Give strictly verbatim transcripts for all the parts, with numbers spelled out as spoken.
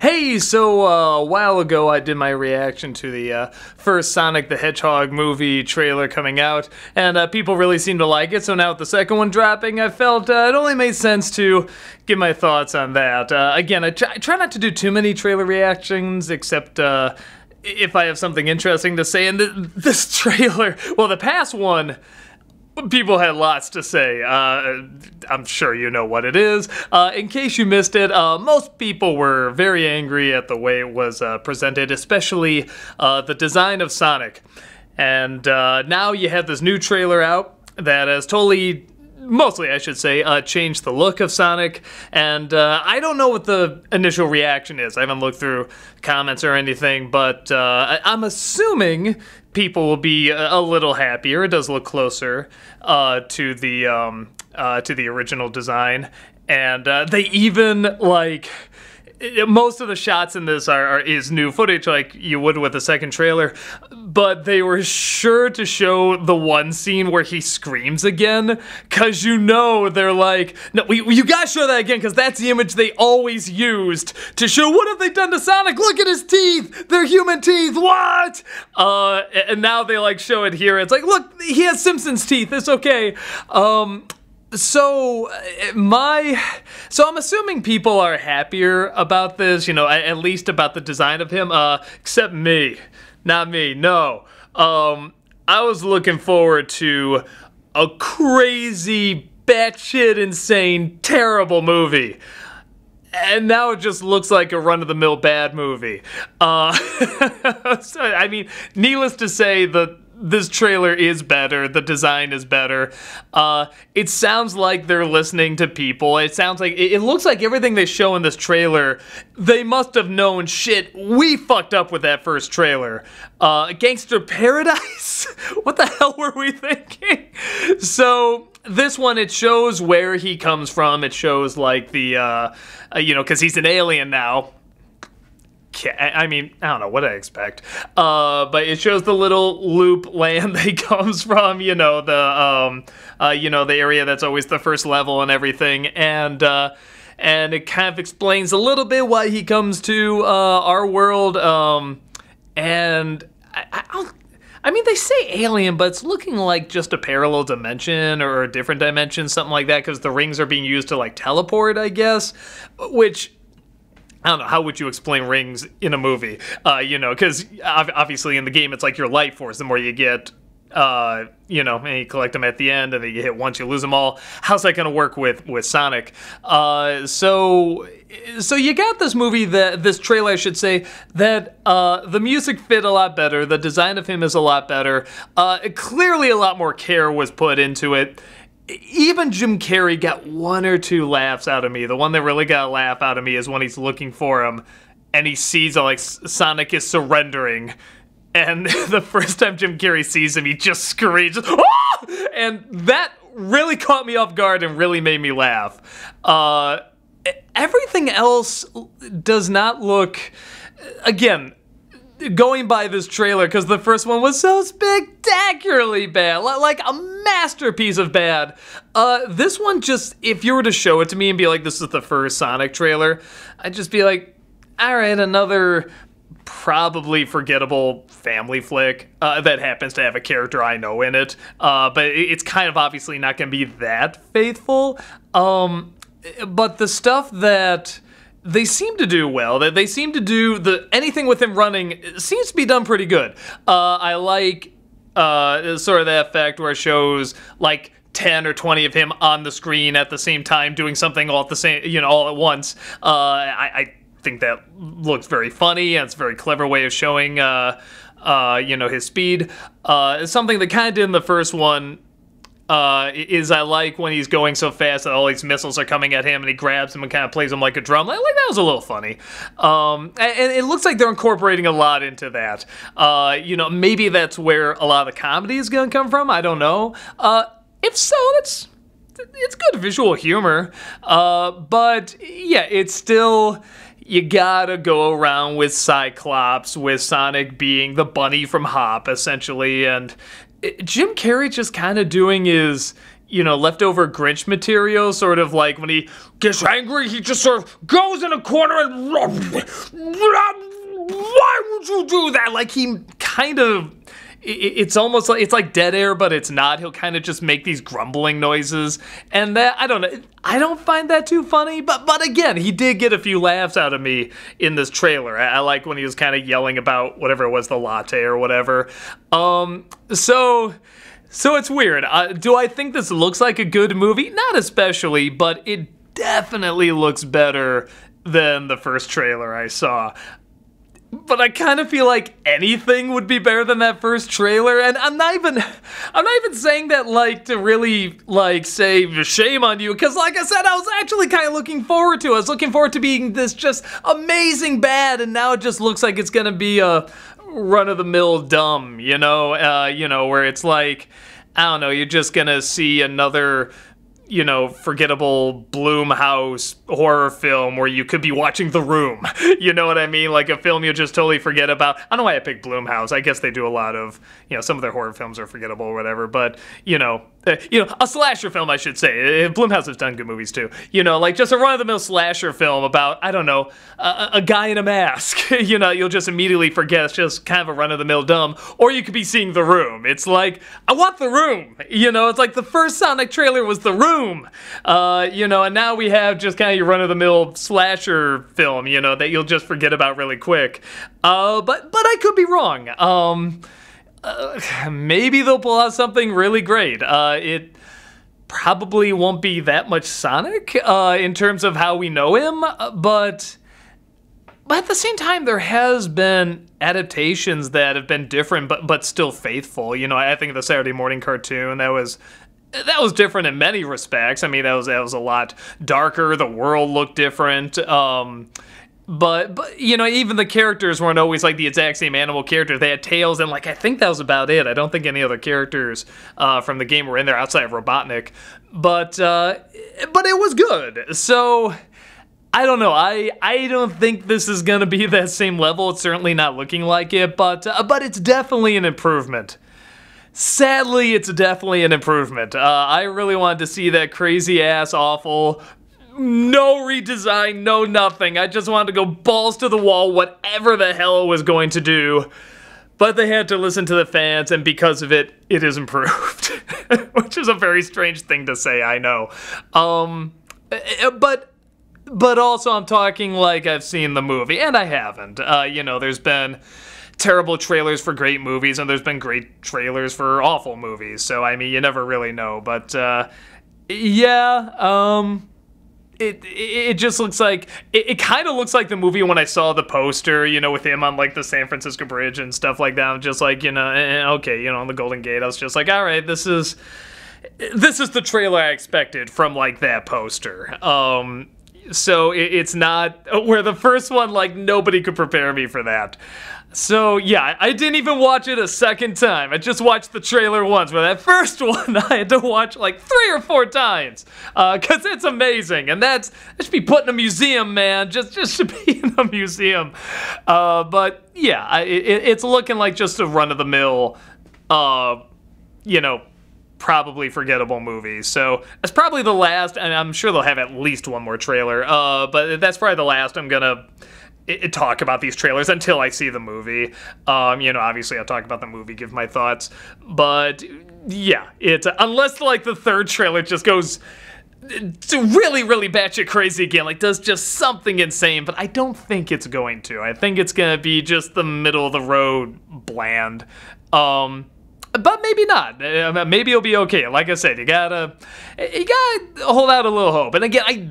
Hey, so uh, a while ago I did my reaction to the uh, first Sonic the Hedgehog movie trailer coming out, and uh, people really seemed to like it, so now with the second one dropping, I felt uh, it only made sense to give my thoughts on that. Uh, again, I, I try not to do too many trailer reactions, except uh, if I have something interesting to say, and th this trailer, well, the past one, people had lots to say. Uh, I'm sure you know what it is. Uh, in case you missed it, uh, most people were very angry at the way it was uh, presented, especially uh, the design of Sonic. And uh, now you have this new trailer out that has totally, mostly I should say, uh, changed the look of Sonic. And uh, I don't know what the initial reaction is. I haven't looked through comments or anything, but uh, I'm assuming people will be a little happier. It does look closer uh, to the um, uh, to the original design, and uh, they even like it, most of the shots in this are, are is new footage, like you would with the second trailer. But they were sure to show the one scene where he screams again, cause you know they're like, no, we, you gotta show that again, cause that's the image they always used to show what have they done to Sonic? Look at his teeth, they're human teeth. What? Uh, and now they like show it here. It's like, look, he has Simpsons teeth. It's okay. Um, So my, so I'm assuming people are happier about this, you know, at least about the design of him, uh, except me. Not me, no. Um, I was looking forward to a crazy, batshit insane, terrible movie. And now it just looks like a run-of-the-mill bad movie. Uh, so, I mean, needless to say, the this trailer is better, the design is better. Uh, it sounds like they're listening to people. It sounds like, it, it looks like everything they show in this trailer, they must have known, shit, we fucked up with that first trailer. Uh, Gangsta's Paradise? What the hell were we thinking? So, this one, it shows where he comes from. It shows like the, uh, uh you know, cause he's an alien now. I mean, I don't know what I expect, uh, but it shows the little Loop Land that he comes from, you know, the, um, uh, you know, the area that's always the first level and everything, and, uh, and it kind of explains a little bit why he comes to, uh, our world, um, and I, I don't, I mean, they say alien, but it's looking like just a parallel dimension or a different dimension, something like that, because the rings are being used to, like, teleport, I guess, which, I don't know, how would you explain rings in a movie? Uh, you know, because obviously in the game it's like your life force. The more you get, uh, you know, and you collect them at the end, and then you hit once, you lose them all. How's that going to work with, with Sonic? Uh, so so you got this movie, that this trailer, I should say, that uh, the music fit a lot better. The design of him is a lot better. Uh, clearly a lot more care was put into it. Even Jim Carrey got one or two laughs out of me. The one that really got a laugh out of me is when he's looking for him and he sees like Sonic is surrendering. And the first time Jim Carrey sees him, he just screams, "Ah!" And that really caught me off guard and really made me laugh. Uh, everything else does not look, again, going by this trailer, because the first one was so spectacularly bad, like a masterpiece of bad. Uh, this one just, if you were to show it to me and be like, this is the first Sonic trailer, I'd just be like, all right, another probably forgettable family flick uh, that happens to have a character I know in it. Uh, but it's kind of obviously not going to be that faithful. Um, but the stuff that they seem to do well, that they seem to do, the anything with him running seems to be done pretty good. Uh, I like uh, sort of that effect where it shows like ten or twenty of him on the screen at the same time doing something all at the same, you know, all at once. Uh, I, I think that looks very funny, and it's a very clever way of showing, uh, uh, you know, his speed. Uh, something that kind of did in the first one Uh, is I like when he's going so fast that all these missiles are coming at him and he grabs them and kind of plays them like a drum. Like, like that was a little funny. Um, and, and it looks like they're incorporating a lot into that. Uh, you know, maybe that's where a lot of the comedy is going to come from. I don't know. Uh, if so, that's, it's good visual humor. Uh, but yeah, it's still, you gotta go around with Cyclops, with Sonic being the bunny from Hop, essentially, and Jim Carrey just kind of doing his you know, leftover Grinch material, sort of like when he gets angry, he just sort of goes in a corner and, why would you do that? Like, he kind of, it's almost like, it's like dead air, but it's not. He'll kind of just make these grumbling noises. And that, I don't know, I don't find that too funny, but but again, he did get a few laughs out of me in this trailer. I, I like when he was kind of yelling about whatever it was, the latte or whatever. Um, so... So it's weird. Uh, do I think this looks like a good movie? Not especially, but it definitely looks better than the first trailer I saw. But I kind of feel like anything would be better than that first trailer, and I'm not even, I'm not even saying that like to really like say shame on you, because like I said, I was actually kind of looking forward to it. I was looking forward to being this just amazing bad, and now it just looks like it's gonna be a run-of-the-mill dumb, you know, uh, you know, where it's like, I don't know, you're just gonna see another, you know, forgettable Blumhouse horror film where you could be watching The Room, you know what I mean? Like a film you just totally forget about. I don't know why I picked Blumhouse. I guess they do a lot of, you know, some of their horror films are forgettable or whatever, but, you know, uh, you know, a slasher film, I should say. Blumhouse has done good movies too. You know, like just a run-of-the-mill slasher film about, I don't know, a, a guy in a mask. You know, you'll just immediately forget it's just kind of a run-of-the-mill dumb, or you could be seeing The Room. It's like, I want The Room. You know, it's like the first Sonic trailer was The Room. Uh, you know, and now we have just kind of your run-of-the-mill slasher film, you know, that you'll just forget about really quick. Uh, but but I could be wrong. Um, uh, maybe they'll pull out something really great. Uh, it probably won't be that much Sonic uh, in terms of how we know him, but... But at the same time, there has been adaptations that have been different, but, but still faithful. You know, I think of the Saturday morning cartoon, that was... That was different in many respects. I mean, that was that was a lot darker. The world looked different. Um, but, but, you know, even the characters weren't always like the exact same animal character. They had tails, and, like, I think that was about it. I don't think any other characters uh, from the game were in there outside of Robotnik. But, uh, but it was good. So... I don't know. I I don't think this is going to be that same level. It's certainly not looking like it, but uh, but it's definitely an improvement. Sadly, it's definitely an improvement. Uh, I really wanted to see that crazy ass awful, no redesign, no nothing. I just wanted to go balls to the wall, whatever the hell it was going to do. But they had to listen to the fans, and because of it, it is improved, which is a very strange thing to say. I know, um, but. But also, I'm talking like I've seen the movie, and I haven't. Uh, you know, there's been terrible trailers for great movies, and there's been great trailers for awful movies. So, I mean, you never really know. But, uh, yeah, um, it, it just looks like... It, it kind of looks like the movie when I saw the poster, you know, with him on, like, the San Francisco Bridge and stuff like that. I'm just like, you know, eh, okay, you know, on the Golden Gate, I was just like, all right, this is... This is the trailer I expected from, like, that poster. Um... So it's not where the first one, like, nobody could prepare me for that. So yeah, I didn't even watch it a second time. I just watched the trailer once, but that first one I had to watch like three or four times uh, cause it's amazing, and that's, that should be put in a museum, man. Just, just should be in a museum. Uh, but yeah, I, it, it's looking like just a run-of-the-mill, uh, you know, probably forgettable movie. So that's probably the last, and I'm sure they'll have at least one more trailer, uh, but that's probably the last I'm gonna it, talk about these trailers until I see the movie. Um, you know, obviously I'll talk about the movie, give my thoughts, but yeah, it's, unless like the third trailer just goes to really, really batshit crazy again, like does just something insane, but I don't think it's going to. I think it's gonna be just the middle of the road bland. Um, But maybe not. Maybe it'll be okay. Like I said, you gotta, you gotta hold out a little hope. And again, I,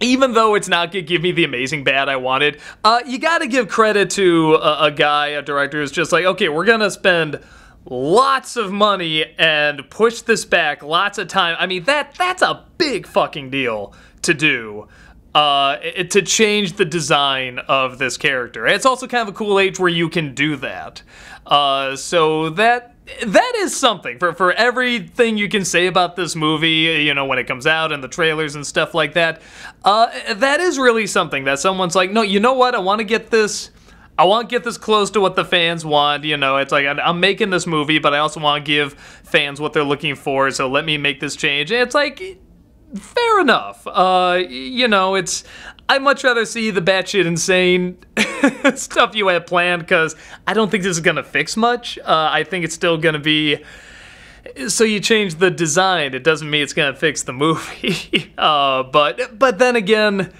even though it's not gonna give me the amazing bad I wanted, uh, you gotta give credit to a, a guy, a director who's just like, okay, we're gonna spend lots of money and push this back lots of time. I mean, that that's a big fucking deal to do. Uh, it, to change the design of this character. It's also kind of a cool age where you can do that. Uh, so that that is something. For, for everything you can say about this movie, you know, when it comes out and the trailers and stuff like that, uh, that is really something that someone's like, no, you know what, I want to get this... I want to get this close to what the fans want. You know, it's like I'm making this movie, but I also want to give fans what they're looking for, so let me make this change. And it's like, fair enough. Uh, you know, it's, I'd much rather see the batshit insane stuff you had planned, because I don't think this is going to fix much. Uh, I think it's still going to be, so you change the design, it doesn't mean it's going to fix the movie. uh, but, but then again,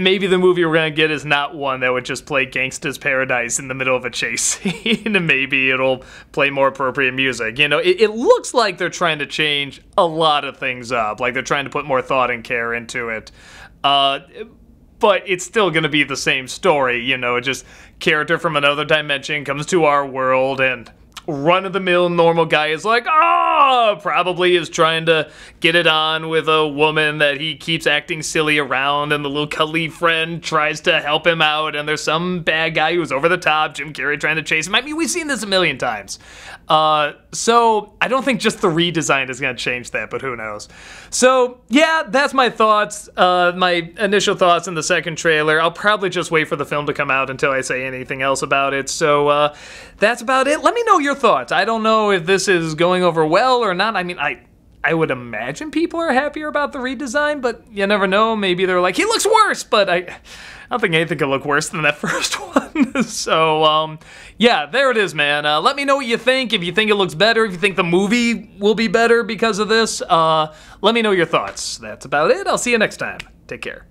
maybe the movie we're going to get is not one that would just play Gangsta's Paradise in the middle of a chase scene. Maybe it'll play more appropriate music. You know, it, it looks like they're trying to change a lot of things up. Like, they're trying to put more thought and care into it. Uh, but it's still going to be the same story. You know, just character from another dimension comes to our world, and run-of-the-mill normal guy is like, ah, probably is trying to get it on with a woman that he keeps acting silly around, and the little cuddly friend tries to help him out, and there's some bad guy who's over the top, Jim Carrey, trying to chase him. I mean, we've seen this a million times. Uh, so I don't think just the redesign is going to change that, but who knows. So yeah, that's my thoughts, uh, my initial thoughts in the second trailer. I'll probably just wait for the film to come out until I say anything else about it. So uh, that's about it. Let me know your thoughts. I don't know if this is going over well or not. I mean, I I would imagine people are happier about the redesign, but you never know. Maybe they're like, he looks worse, but I, I don't think anything could look worse than that first one. So, um, yeah, there it is, man. Uh, let me know what you think. If you think it looks better, if you think the movie will be better because of this, uh, let me know your thoughts. That's about it. I'll see you next time. Take care.